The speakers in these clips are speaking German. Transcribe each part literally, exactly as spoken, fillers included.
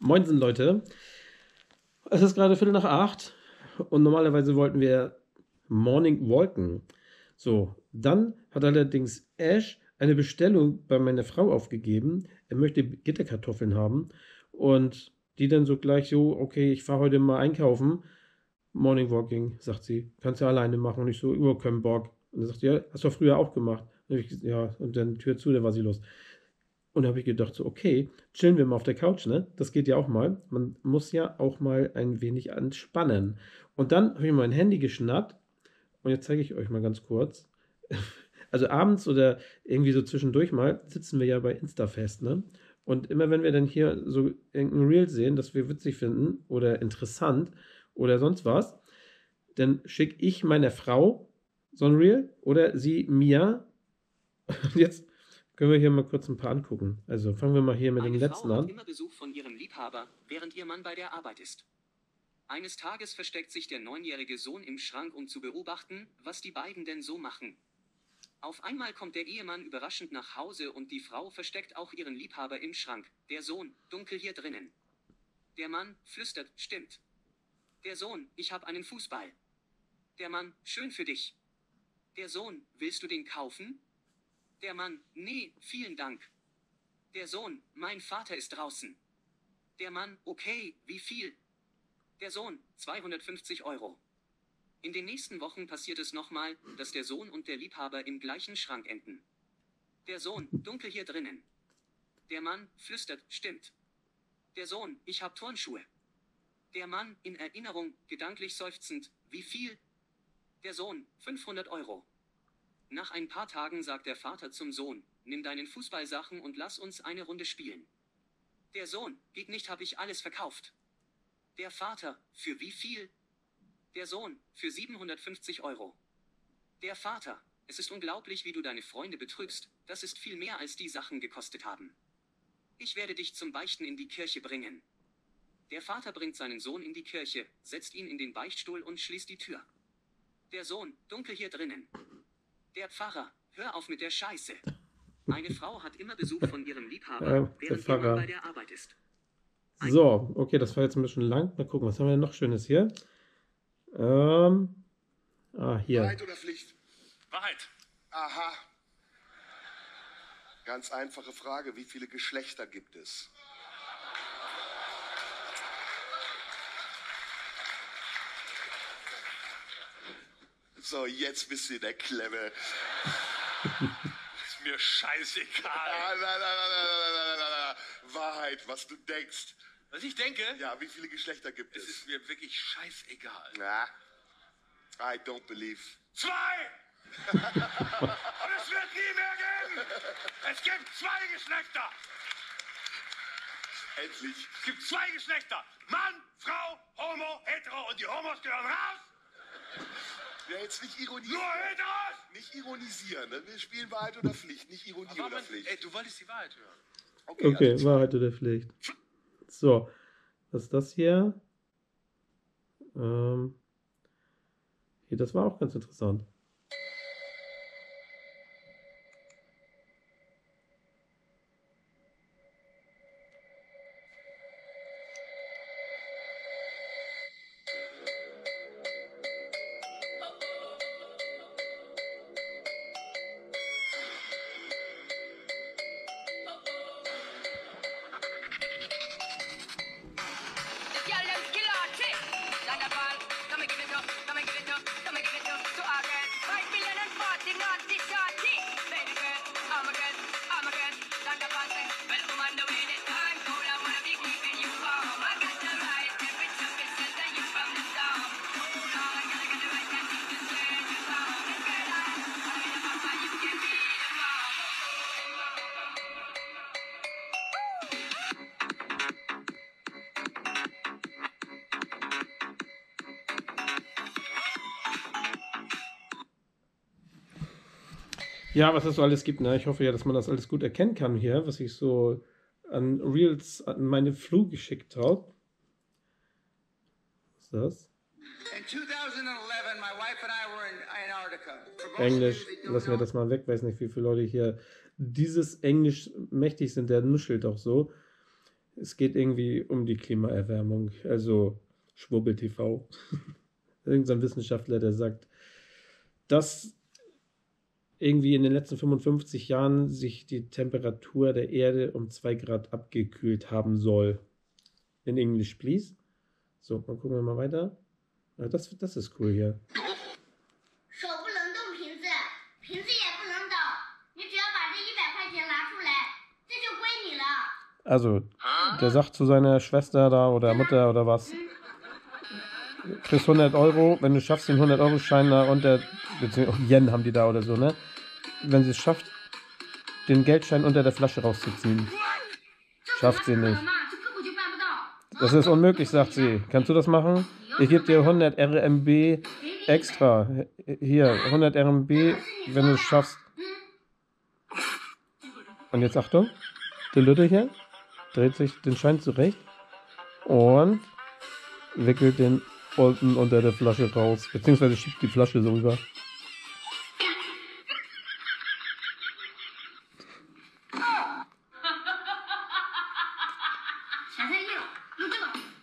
Moinsen, Leute. Es ist gerade Viertel nach acht und normalerweise wollten wir Morning walken. So, dann hat allerdings Ash eine Bestellung bei meiner Frau aufgegeben. Er möchte Gitterkartoffeln haben und die dann so gleich so, okay, ich fahre heute mal einkaufen. Morning walking, sagt sie, kannst du alleine machen und ich so, über keinen Bock. Und dann sagt sie, ja, hast du früher auch gemacht. Und ich, ja, und dann Tür zu, da war sie los. Und da habe ich gedacht, so, okay, chillen wir mal auf der Couch, ne? Das geht ja auch mal. Man muss ja auch mal ein wenig entspannen. Und dann habe ich mein Handy geschnappt. Und jetzt zeige ich euch mal ganz kurz. Also abends oder irgendwie so zwischendurch mal sitzen wir ja bei Insta fest, ne? Und immer wenn wir dann hier so irgendein Reel sehen, das wir witzig finden oder interessant oder sonst was, dann schicke ich meiner Frau so ein Reel oder sie mir. Und jetzt können wir hier mal kurz ein paar angucken. Also fangen wir mal hier mit den letzten an. Eine Frau hat immer Besuch von ihrem Liebhaber, während ihr Mann bei der Arbeit ist. Eines Tages versteckt sich der neunjährige Sohn im Schrank, um zu beobachten, was die beiden denn so machen. Auf einmal kommt der Ehemann überraschend nach Hause und die Frau versteckt auch ihren Liebhaber im Schrank. Der Sohn, dunkel hier drinnen. Der Mann, flüstert, stimmt. Der Sohn, ich habe einen Fußball. Der Mann, schön für dich. Der Sohn, willst du den kaufen? Der Mann, nee, vielen Dank. Der Sohn, mein Vater ist draußen. Der Mann, okay, wie viel? Der Sohn, zweihundertfünfzig Euro. In den nächsten Wochen passiert es nochmal, dass der Sohn und der Liebhaber im gleichen Schrank enden. Der Sohn, dunkel hier drinnen. Der Mann, flüstert, stimmt. Der Sohn, ich hab Turnschuhe. Der Mann, in Erinnerung, gedanklich seufzend, wie viel? Der Sohn, fünfhundert Euro. Nach ein paar Tagen sagt der Vater zum Sohn, nimm deinen Fußballsachen und lass uns eine Runde spielen. Der Sohn, geht nicht, hab ich alles verkauft. Der Vater, für wie viel? Der Sohn, für siebenhundertfünfzig Euro. Der Vater, es ist unglaublich, wie du deine Freunde betrügst, das ist viel mehr, als die Sachen gekostet haben. Ich werde dich zum Beichten in die Kirche bringen. Der Vater bringt seinen Sohn in die Kirche, setzt ihn in den Beichtstuhl und schließt die Tür. Der Sohn, dunkel hier drinnen. Der Pfarrer, hör auf mit der Scheiße. Eine Frau hat immer Besuch von ihrem Liebhaber, während er bei der Arbeit ist. Ein so, okay, das war jetzt ein bisschen lang. Mal gucken, was haben wir denn noch Schönes hier? Ähm, ah, hier. Wahrheit oder Pflicht? Wahrheit. Aha. Ganz einfache Frage, wie viele Geschlechter gibt es? So, jetzt bist du in der Klemme. Ist mir scheißegal. Ah, na, na, na, na, na, na, na. Wahrheit, was du denkst. Was ich denke? Ja, wie viele Geschlechter gibt es? Es ist mir wirklich scheißegal. Na, I don't believe. Zwei! Und es wird nie mehr geben! Es gibt zwei Geschlechter! Endlich. Es gibt zwei Geschlechter. Mann, Frau, Homo, Hetero. Und die Homos gehören raus! Ja, jetzt nicht ironisieren. Nur Heteros! Nicht ironisieren. Ne? Wir spielen Wahrheit oder Pflicht, nicht Ironie aber oder man, Pflicht. Ey, du wolltest die Wahrheit hören. Okay, okay also Wahrheit oder Pflicht. So, was ist das hier? Ähm, hier, das war auch ganz interessant. Ja, was es so alles gibt, ne? Ich hoffe ja, dass man das alles gut erkennen kann hier, was ich so an Reels an meine Flu geschickt habe. Was ist das? Englisch, lassen wir das mal weg, weiß nicht, wie viele Leute hier dieses Englisch mächtig sind, der nuschelt auch so. Es geht irgendwie um die Klimaerwärmung, also Schwubbel-T V. Irgendein Wissenschaftler, der sagt, dass irgendwie in den letzten fünfundfünfzig Jahren sich die Temperatur der Erde um zwei Grad abgekühlt haben soll. In English, please. So, dann gucken wir mal weiter. Ja, das, das ist cool hier. Also, der sagt zu seiner Schwester da oder Mutter oder was, du kriegst hundert Euro, wenn du schaffst, den hundert Euro Schein da unter, beziehungsweise Yen haben die da oder so, ne? Wenn sie es schafft, den Geldschein unter der Flasche rauszuziehen. Schafft sie nicht. Das ist unmöglich, sagt sie. Kannst du das machen? Ich gebe dir hundert R M B extra. Hier, hundert R M B, wenn du es schaffst. Und jetzt Achtung, der Lütte hier dreht sich den Schein zurecht und wickelt den unten unter der Flasche raus, beziehungsweise schiebt die Flasche so rüber.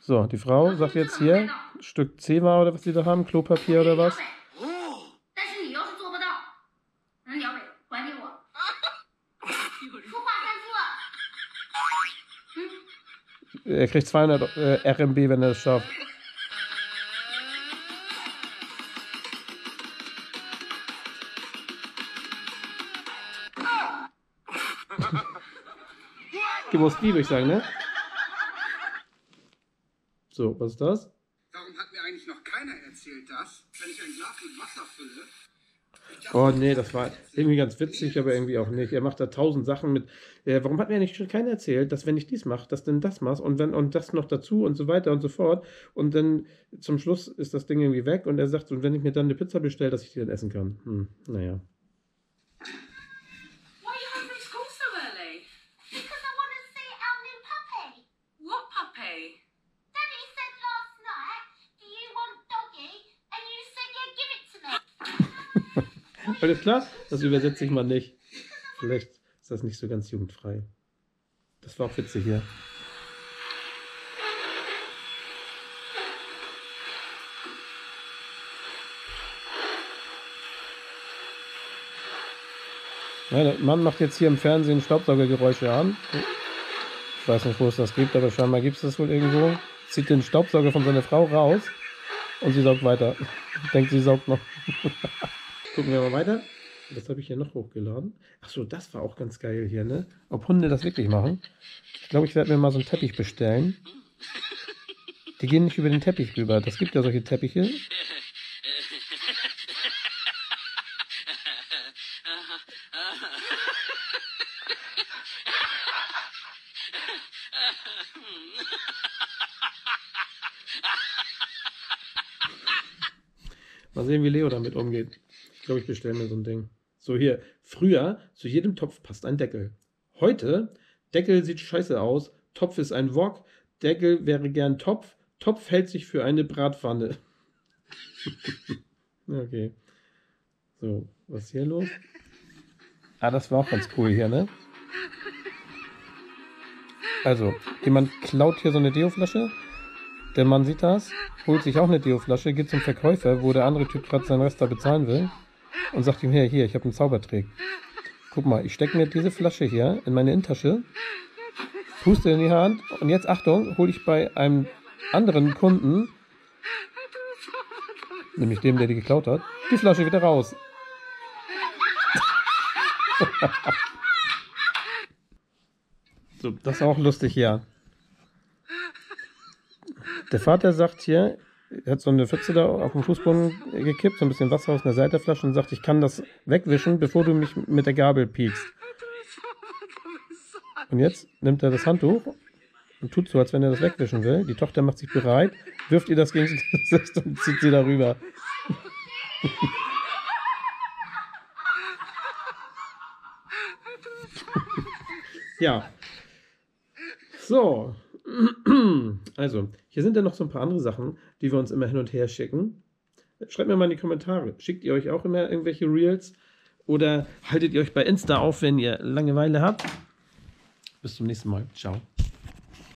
So, die Frau sagt jetzt hier, Stück Zebra oder was die da haben, Klopapier oder was. Er kriegt zweihundert R M B, wenn er es schafft. Du musst liebig sein, ne? So, was ist das? Warum hat mir eigentlich noch keiner erzählt, dass, wenn ich ein Glas mit Wasser fülle... Oh nee, das war irgendwie ganz witzig, aber irgendwie auch nicht. Er macht da tausend Sachen mit. Äh, warum hat mir nicht schon keiner erzählt, dass wenn ich dies mache, dass denn das machst und wenn und das noch dazu und so weiter und so fort. Und dann zum Schluss ist das Ding irgendwie weg und er sagt, und wenn ich mir dann eine Pizza bestelle, dass ich die dann essen kann. Hm, naja. Alles klar? Das übersetze ich mal nicht. Vielleicht ist das nicht so ganz jugendfrei. Das war auch witzig hier. Ja, der Mann macht jetzt hier im Fernsehen Staubsaugergeräusche an. Ich weiß nicht, wo es das gibt, aber scheinbar gibt es das wohl irgendwo. Zieht den Staubsauger von seiner Frau raus und sie saugt weiter. Ich denke, sie saugt noch. Gucken wir mal weiter. Das habe ich hier noch hochgeladen. Achso, das war auch ganz geil hier, ne? Ob Hunde das wirklich machen? Ich glaube, ich werde mir mal so einen Teppich bestellen. Die gehen nicht über den Teppich rüber. Das gibt ja solche Teppiche. Mal sehen, wie Leo damit umgeht. Ich glaube, ich bestelle mir so ein Ding. So hier, früher, zu jedem Topf passt ein Deckel. Heute, Deckel sieht scheiße aus, Topf ist ein Wok, Deckel wäre gern Topf, Topf hält sich für eine Bratpfanne. Okay. So, was ist hier los? Ah, das war auch ganz cool hier, ne? Also, jemand klaut hier so eine Deo-Flasche. Der Mann sieht das, holt sich auch eine Deo-Flasche, geht zum Verkäufer, wo der andere Typ gerade seinen Rest da bezahlen will. Und sagt ihm, hier, hier, ich habe einen Zaubertrick. Guck mal, ich stecke mir diese Flasche hier in meine Innentasche, puste in die Hand und jetzt, Achtung, hole ich bei einem anderen Kunden, nämlich dem, der die geklaut hat, die Flasche wieder raus. So, das ist auch lustig, ja. Der Vater sagt hier, er hat so eine Pfütze da auf dem Fußboden gekippt, so ein bisschen Wasser aus einer Seiterflasche und sagt, ich kann das wegwischen, bevor du mich mit der Gabel piekst. Und jetzt nimmt er das Handtuch und tut so, als wenn er das wegwischen will. Die Tochter macht sich bereit, wirft ihr das gegen das Gesicht und zieht sie darüber. Ja. So. Also, hier sind ja noch so ein paar andere Sachen, die wir uns immer hin und her schicken. Schreibt mir mal in die Kommentare. Schickt ihr euch auch immer irgendwelche Reels? Oder haltet ihr euch bei Insta auf, wenn ihr Langeweile habt? Bis zum nächsten Mal. Ciao.